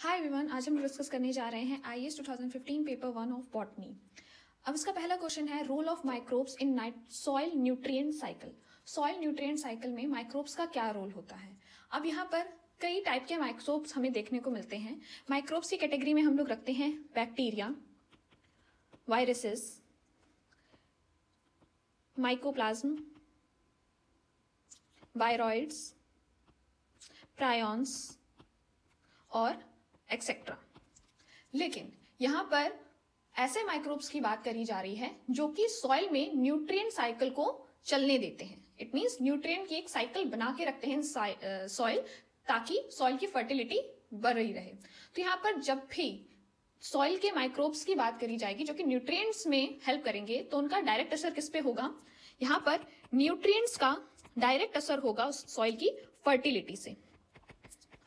Hi everyone, आज हम discuss करने जा रहे हैं IAS 2015 पेपर 1 ऑफ बॉटनी। अब इसका पहला क्वेश्चन है role of microbes in soil nutrient cycle. Soil nutrient cycle में माइक्रोब्स का क्या रोल होता है। अब यहाँ पर कई टाइप के माइक्रोब्स हमें देखने को मिलते हैं। माइक्रोब्स की कैटेगरी में हम लोग रखते हैं bacteria, viruses, mycoplasm, viroids, prions और एक्सेट्रा। लेकिन यहाँ पर ऐसे माइक्रोब्स की बात करी जा रही है जो कि सॉइल में न्यूट्रिएंट साइकिल को चलने देते हैं। इट मींस न्यूट्रिएंट की एक साइकिल बना के रखते हैं सॉइल, ताकि सॉइल की फर्टिलिटी बढ़ रही रहे। तो यहाँ पर जब भी सॉइल के माइक्रोब्स की बात करी जाएगी जो कि न्यूट्रिएंट्स में हेल्प करेंगे, तो उनका डायरेक्ट असर किस पे होगा। यहाँ पर न्यूट्रिएंट्स का डायरेक्ट असर होगा उस सॉइल की फर्टिलिटी से।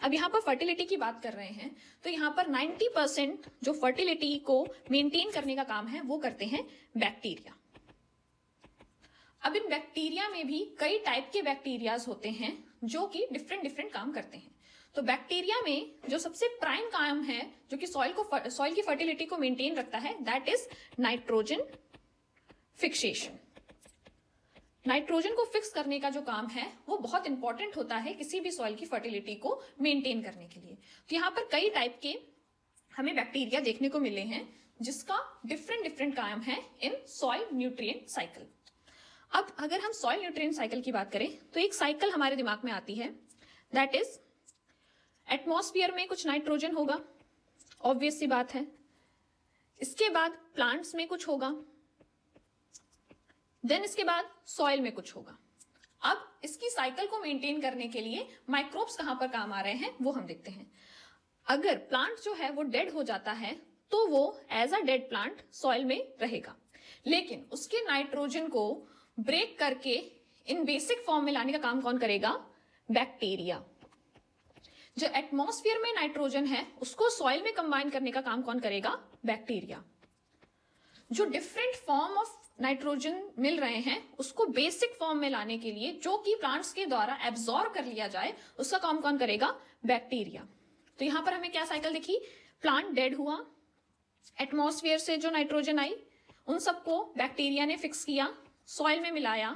अब यहाँ पर फर्टिलिटी की बात कर रहे हैं तो यहाँ पर 90% जो फर्टिलिटी को मेंटेन करने का काम है वो करते हैं बैक्टीरिया। अब इन बैक्टीरिया में भी कई टाइप के बैक्टीरियाज होते हैं जो कि डिफरेंट काम करते हैं। तो बैक्टीरिया में जो सबसे प्राइम काम है जो कि सॉइल की फर्टिलिटी को मेंटेन रखता है, that is nitrogen fixation. Nitrogen को फिक्स करने का जो काम है वो बहुत इंपॉर्टेंट होता है किसी भी सॉइल की फर्टिलिटी को मेंटेन करने के लिए। तो यहाँ पर कई टाइप के हमें बैक्टीरिया देखने को मिले हैं जिसका डिफरेंट काम है इन सॉइल न्यूट्रिएंट साइकिल। अब अगर हम सॉइल न्यूट्रिएंट साइकिल की बात करें तो एक साइकिल हमारे दिमाग में आती है, दैट इज एटमॉस्फेयर में कुछ नाइट्रोजन होगा, ऑब्वियस सी बात है। इसके बाद प्लांट्स में कुछ होगा, देन इसके बाद सॉइल में कुछ होगा। अब इसकी साइकिल को मेंटेन करने के लिए माइक्रोब्स कहाँ पर काम आ रहे हैं वो हम देखते हैं। अगर प्लांट जो है वो डेड हो जाता है तो वो as a dead plant soil में रहेगा, लेकिन उसके नाइट्रोजन को ब्रेक करके इन बेसिक फॉर्म में लाने का काम कौन करेगा, बैक्टीरिया। जो एटमॉस्फेयर में नाइट्रोजन है उसको सॉइल में कंबाइन करने का काम कौन करेगा, बैक्टीरिया। जो डिफरेंट फॉर्म ऑफ नाइट्रोजन मिल रहे हैं उसको बेसिक फॉर्म में लाने के लिए जो कि प्लांट्स के द्वारा एब्जॉर्ब कर लिया जाए उसका काम कौन करेगा, बैक्टीरिया। तो यहां पर हमें क्या साइकिल दिखी, प्लांट डेड हुआ, एटमॉस्फेयर से जो नाइट्रोजन आई उन सबको बैक्टीरिया ने फिक्स किया, सॉइल में मिलाया,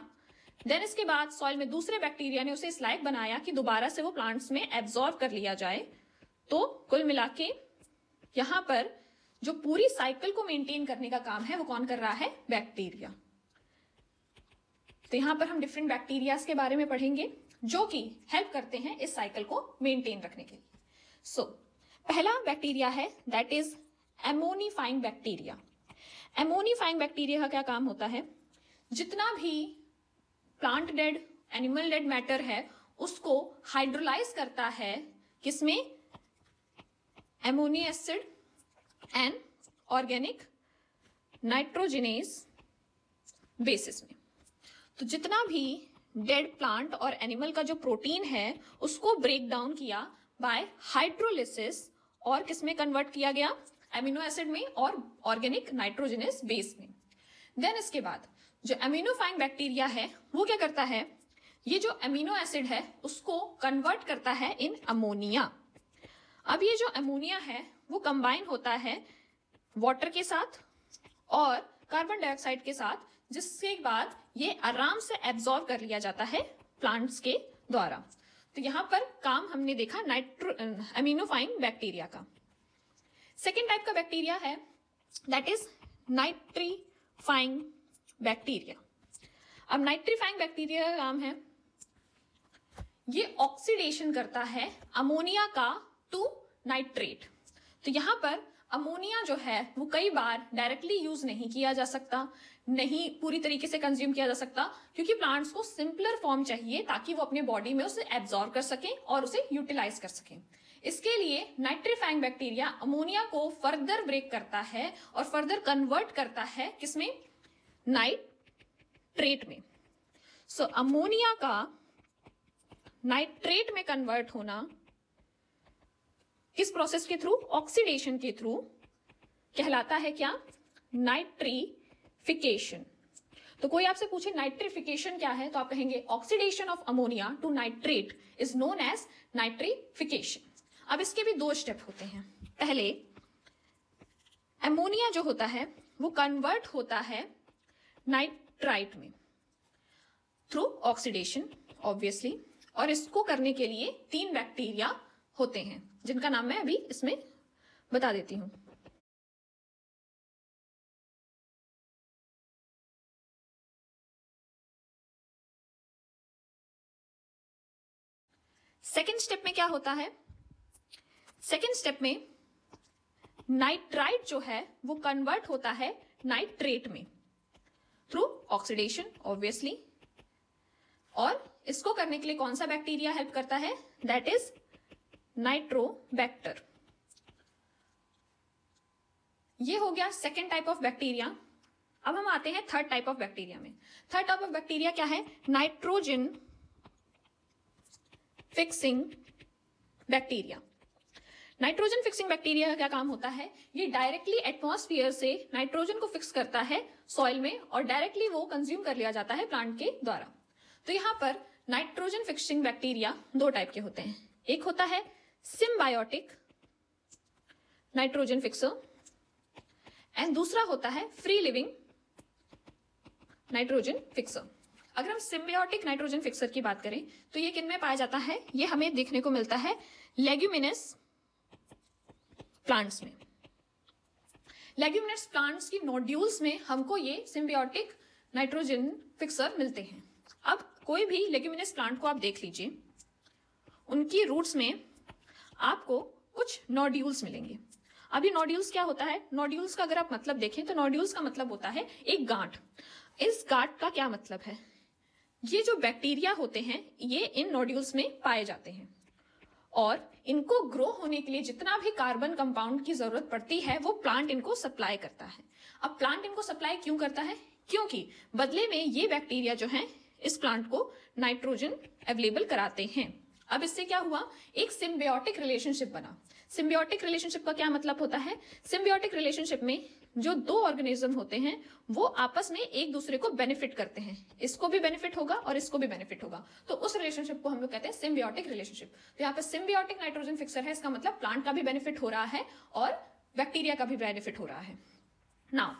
देन इसके बाद सॉइल में दूसरे बैक्टीरिया ने उसे इस लायक बनाया कि दोबारा से वो प्लांट्स में एब्जॉर्ब कर लिया जाए। तो कुल मिला के यहाँ पर जो पूरी साइकिल को मेंटेन करने का काम है वो कौन कर रहा है, बैक्टीरिया। तो यहाँ पर हम डिफरेंट बैक्टीरिया के बारे में पढ़ेंगे जो कि हेल्प करते हैं इस साइकिल को मेंटेन रखने के लिए। पहला बैक्टीरिया है that is ammonifying bacteria. Ammonifying bacteria का क्या काम होता है, जितना भी plant dead, animal dead matter है उसको हाइड्रोलाइज करता है, किसमें, ammonia acid and organic nitrogenous bases में। तो जितना भी डेड प्लांट और एनिमल का जो प्रोटीन है उसको ब्रेक डाउन किया बाय हाइड्रोलिसिस और किसमें कन्वर्ट किया गया, एमिनो एसिड में और ऑर्गेनिक नाइट्रोजिनेस बेस में। देन इसके बाद जो एमिनोफाइंग बैक्टीरिया है वो क्या करता है, ये जो एमिनो एसिड है उसको कन्वर्ट करता है इन अमोनिया। अब ये जो अमोनिया है वो कंबाइन होता है वाटर के साथ और कार्बन डाइऑक्साइड के साथ, जिसके बाद ये आराम से एब्जॉर्ब कर लिया जाता है प्लांट्स के द्वारा। तो यहाँ पर काम हमने देखा एमिनोफाइंग बैक्टीरिया का। सेकेंड टाइप का बैक्टीरिया है दैट इज नाइट्रीफाइंग बैक्टीरिया। अब नाइट्रीफाइंग बैक्टीरिया का काम है, ये ऑक्सीडेशन करता है अमोनिया का टू नाइट्रेट। तो यहाँ पर अमोनिया जो है वो कई बार डायरेक्टली यूज नहीं किया जा सकता, नहीं पूरी तरीके से कंज्यूम किया जा सकता, क्योंकि प्लांट्स को सिंपलर फॉर्म चाहिए ताकि वो अपने बॉडी में उसे एब्जॉर्ब कर सकें और उसे यूटिलाइज कर सकें। इसके लिए नाइट्रीफाइंग बैक्टीरिया अमोनिया को फर्दर ब्रेक करता है और फर्दर कन्वर्ट करता है किसमें, नाइट्रेट में। अमोनिया का नाइट्रेट में कन्वर्ट होना किस प्रोसेस के थ्रू, ऑक्सीडेशन के थ्रू, कहलाता है क्या, नाइट्रीफिकेशन। तो कोई आपसे पूछे नाइट्रीफिकेशन क्या है तो आप कहेंगे oxidation of ammonia to nitrate is known as nitrification. अब इसके भी दो स्टेप होते हैं। पहले एमोनिया जो होता है वो कन्वर्ट होता है नाइट्राइट में थ्रू ऑक्सीडेशन ऑब्वियसली, और इसको करने के लिए तीन बैक्टीरिया होते हैं जिनका नाम मैं अभी इसमें बता देती हूं। सेकेंड स्टेप में क्या होता है? सेकेंड स्टेप में नाइट्राइट जो है वो कन्वर्ट होता है नाइट्रेट में थ्रू ऑक्सीडेशन ऑब्वियसली, और इसको करने के लिए कौन सा बैक्टीरिया हेल्प करता है? That is Nitrobacter. ये हो गया सेकेंड टाइप ऑफ बैक्टीरिया। अब हम आते हैं थर्ड टाइप ऑफ बैक्टीरिया में। थर्ड टाइप ऑफ बैक्टीरिया क्या है? Nitrogen fixing bacteria. Nitrogen fixing bacteria का क्या काम होता है? ये डायरेक्टली एटमॉस्फेयर से नाइट्रोजन को फिक्स करता है सॉइल में और डायरेक्टली वो कंज्यूम कर लिया जाता है प्लांट के द्वारा। तो यहां पर नाइट्रोजन फिक्सिंग बैक्टीरिया दो टाइप के होते हैं। एक होता है सिम्बायोटिक नाइट्रोजन फिक्सर एंड दूसरा होता है फ्री लिविंग नाइट्रोजन फिक्सर। अगर हम सिम्बायोटिक नाइट्रोजन फिक्सर की बात करें तो ये किन में पाया जाता है? ये हमें देखने को मिलता है लेग्यूमिनस प्लांट्स में। लेग्यूमिनस प्लांट्स की नोड्यूल्स में हमको ये सिम्बायोटिक नाइट्रोजन फिक्सर मिलते हैं। अब कोई भी लेग्यूमिनस प्लांट को आप देख लीजिए, उनकी रूट्स में आपको कुछ नोड्यूल्स मिलेंगे। अब ये नोड्यूल्स क्या होता है? नोड्यूल्स का अगर आप मतलब देखें तो नोड्यूल्स का मतलब होता है एक गांठ। इस गांठ का क्या मतलब है? ये जो बैक्टीरिया होते हैं ये इन नोड्यूल्स में पाए जाते हैं और इनको ग्रो होने के लिए जितना भी कार्बन कंपाउंड की जरूरत पड़ती है वो प्लांट इनको सप्लाई करता है। अब प्लांट इनको सप्लाई क्यों करता है? क्योंकि बदले में ये बैक्टीरिया जो हैं इस प्लांट को नाइट्रोजन अवेलेबल कराते हैं। अब इससे क्या हुआ? एक सिम्बायोटिक रिलेशनशिप बना। सिम्बायोटिक रिलेशनशिप का क्या मतलब होता है? सिम्बायोटिक रिलेशनशिप में जो दो ऑर्गेनिज्म होते हैं वो आपस में एक दूसरे को बेनिफिट करते हैं। इसको भी बेनिफिट होगा और इसको भी बेनिफिट होगा, तो उस रिलेशनशिप को हम लोग कहते हैं सिम्बायोटिक रिलेशनशिप। तो यहाँ पे सिम्बायोटिक नाइट्रोजन फिक्सर है, इसका मतलब प्लांट का भी बेनिफिट हो रहा है और बैक्टीरिया का भी बेनिफिट हो रहा है। नाउ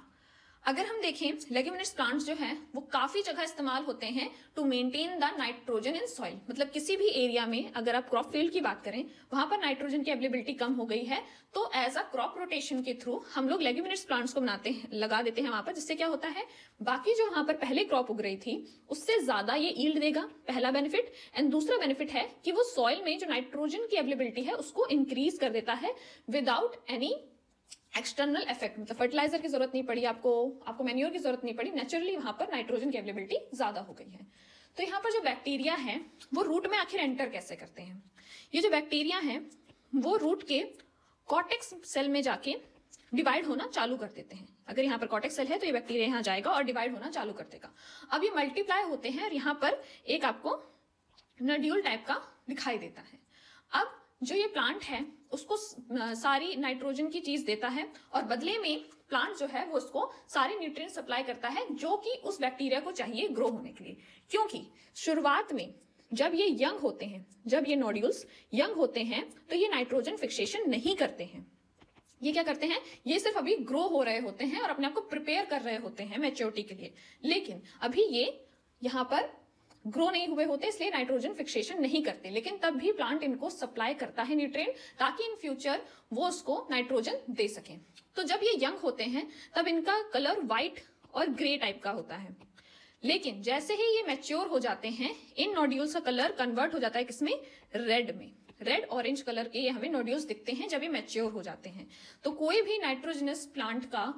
अगर हम देखें लेग्यूमिनस प्लांट्स जो हैं वो काफी जगह इस्तेमाल होते हैं to maintain the nitrogen in soil. मतलब किसी भी एरिया में अगर आप क्रॉप फील्ड की बात करें वहां पर नाइट्रोजन की अवेलेबिलिटी कम हो गई है तो एज अ क्रॉप रोटेशन के थ्रू हम लोग लेग्यूमिनस प्लांट्स को बनाते हैं, लगा देते हैं वहां पर, जिससे क्या होता है बाकी जो वहां पर पहले क्रॉप उग रही थी उससे ज्यादा ये यील्ड देगा, पहला बेनिफिट। एंड दूसरा बेनिफिट है कि वो सॉइल में जो नाइट्रोजन की अवेलेबिलिटी है उसको इंक्रीज कर देता है विदाउट एनी एक्सटर्नल इफेक्ट। मतलब फर्टिलाइजर की जरूरत नहीं पड़ी, आपको मैन्योर की जरूरत नहीं पड़ी, नेचुरली वहां पर नाइट्रोजन की अवेलेबिलिटी ज्यादा हो गई है। तो यहाँ पर जो बैक्टीरिया है वो रूट में आखिर एंटर कैसे करते हैं? ये जो बैक्टीरिया है वो रूट के कॉर्टेक्स सेल में जाके डिवाइड होना चालू कर देते हैं। अगर यहाँ पर कॉर्टेक्स सेल है तो ये बैक्टीरिया यहाँ जाएगा और डिवाइड होना चालू कर देगा। अब ये मल्टीप्लाई होते हैं और यहाँ पर एक आपको नड्यूल टाइप का दिखाई देता है। अब जो ये प्लांट है उसको सारी नाइट्रोजन की चीज देता है और बदले में प्लांट जो है वो उसको सारे न्यूट्रिएंट सप्लाई करता है जो कि उस बैक्टीरिया को चाहिए ग्रो होने के लिए। क्योंकि शुरुआत में जब ये यंग होते हैं, जब ये नोड्यूल्स यंग होते हैं तो ये नाइट्रोजन फिक्सेशन नहीं करते हैं। ये क्या करते हैं? ये सिर्फ अभी ग्रो हो रहे होते हैं और अपने आप को प्रिपेयर कर रहे होते हैं मैच्योरिटी के लिए, लेकिन अभी ये यहाँ पर ग्रो नहीं हुए होते इसलिए नाइट्रोजन फिक्सेशन नहीं करते। लेकिन तब भी प्लांट इनको सप्लाई करता है न्यूट्रिएंट ताकि इन फ्यूचर वो उसको नाइट्रोजन दे सकें। तो जब ये यंग होते हैं तब इनका कलर व्हाइट और ग्रे टाइप का होता है, लेकिन जैसे ही ये मैच्योर हो जाते हैं इन नोड्यूल्स का कलर कन्वर्ट हो जाता है किसमें? रेड में। रेड ऑरेंज कलर के ये हमें नोड्यूल्स दिखते हैं जब ये मैच्योर हो जाते हैं। तो कोई भी नाइट्रोजनस प्लांट का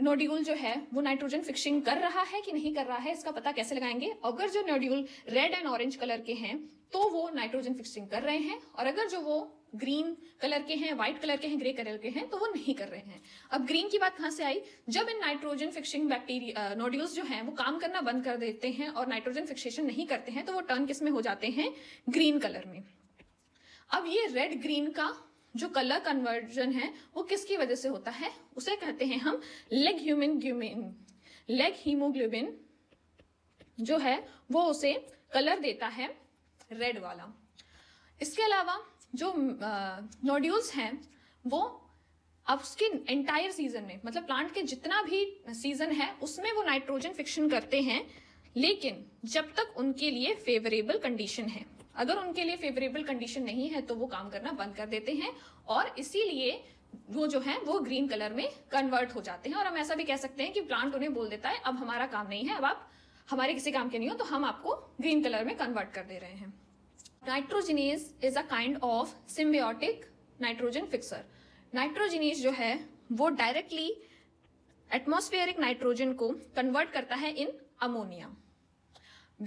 नोड्यूल जो है वो नाइट्रोजन फिक्सिंग कर रहा है कि नहीं कर रहा है इसका पता कैसे लगाएंगे? अगर जो nodule red and orange colour के हैं तो वो नाइट्रोजन फिक्सिंग कर रहे हैं और अगर जो वो ग्रीन कलर के हैं, व्हाइट कलर के हैं, ग्रे कलर के हैं तो वो नहीं कर रहे हैं। अब ग्रीन की बात कहां से आई? जब इन नाइट्रोजन फिक्सिंग बैक्टीरिया नोड्यूल्स जो हैं वो काम करना बंद कर देते हैं और नाइट्रोजन फिक्सेशन नहीं करते हैं तो वो टर्न किस में हो जाते हैं? ग्रीन कलर में। अब ये रेड ग्रीन का जो कलर कन्वर्जन है वो किसकी वजह से होता है? उसे कहते हैं हम लेग हीमोग्लोबिन जो है वो उसे कलर देता है रेड वाला। इसके अलावा जो नोड्यूल्स हैं वो अब उसके एंटायर सीजन में, मतलब प्लांट के जितना भी सीजन है उसमें वो नाइट्रोजन फिक्शन करते हैं, लेकिन जब तक उनके लिए फेवरेबल कंडीशन है। अगर उनके लिए फेवरेबल कंडीशन नहीं है तो वो काम करना बंद कर देते हैं और इसीलिए वो जो है वो ग्रीन कलर में कन्वर्ट हो जाते हैं। और हम ऐसा भी कह सकते हैं कि प्लांट उन्हें बोल देता है अब हमारा काम नहीं है, अब आप हमारे किसी काम के नहीं हो तो हम आपको ग्रीन कलर में कन्वर्ट कर दे रहे हैं। Nitrogenase is a kind of symbiotic nitrogen fixer. Nitrogenase जो है वो डायरेक्टली एटमॉस्फेरिक नाइट्रोजन को कन्वर्ट करता है इन अमोनिया।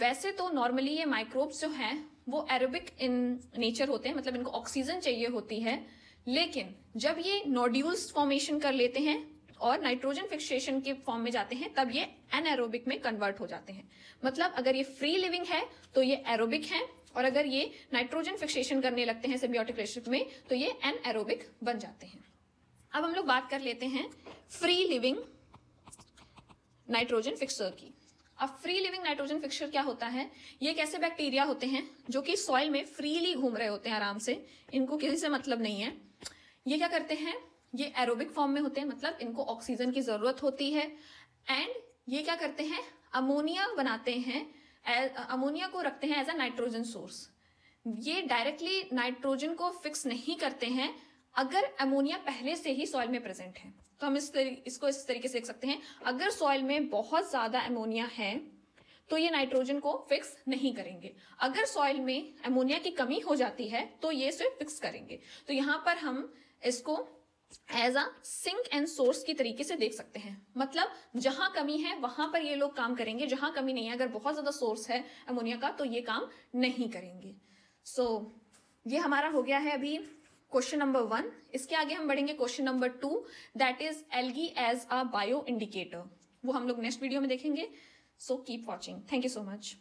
वैसे तो नॉर्मली ये माइक्रोब्स जो हैं वो एरोबिक इन नेचर होते हैं, मतलब इनको ऑक्सीजन चाहिए होती है, लेकिन जब ये नोड्यूल्स फॉर्मेशन कर लेते हैं और नाइट्रोजन फिक्सेशन के फॉर्म में जाते हैं तब ये एनारोबिक में कन्वर्ट हो जाते हैं। मतलब अगर ये फ्री लिविंग है तो ये एरोबिक है, और अगर ये नाइट्रोजन फिक्सेशन करने लगते हैं सिम्बियोटिक रिलेशनशिप में तो ये एनारोबिक बन जाते हैं। अब हम लोग बात कर लेते हैं फ्री लिविंग नाइट्रोजन फिक्सर की। अब फ्री लिविंग नाइट्रोजन फिक्सर क्या होता है? ये कैसे बैक्टीरिया होते हैं जो कि सॉइल में फ्रीली घूम रहे होते हैं आराम से, इनको किसी से मतलब नहीं है। ये क्या करते हैं? ये एरोबिक फॉर्म में होते हैं, मतलब इनको ऑक्सीजन की जरूरत होती है, एंड ये क्या करते हैं? अमोनिया बनाते हैं, अमोनिया को रखते हैं एज अ नाइट्रोजन सोर्स। ये डायरेक्टली नाइट्रोजन को फिक्स नहीं करते हैं। अगर अमोनिया पहले से ही सॉइल में प्रेजेंट है तो हम इसको इस तरीके से देख सकते हैं, अगर सॉइल में बहुत ज्यादा अमोनिया है तो ये नाइट्रोजन को फिक्स नहीं करेंगे, अगर सॉइल में अमोनिया की कमी हो जाती है तो ये सिर्फ फिक्स करेंगे। तो यहाँ पर हम इसको as a sink and source की तरीके से देख सकते हैं, मतलब जहां कमी है वहां पर ये लोग काम करेंगे, जहां कमी नहीं है, अगर बहुत ज्यादा सोर्स है अमोनिया का तो ये काम नहीं करेंगे। सो ये हमारा हो गया है अभी क्वेश्चन नंबर 1। इसके आगे हम बढ़ेंगे question number 2, that is algae as a bio indicator. वो हम लोग नेक्स्ट वीडियो में देखेंगे। So keep watching, thank you so much.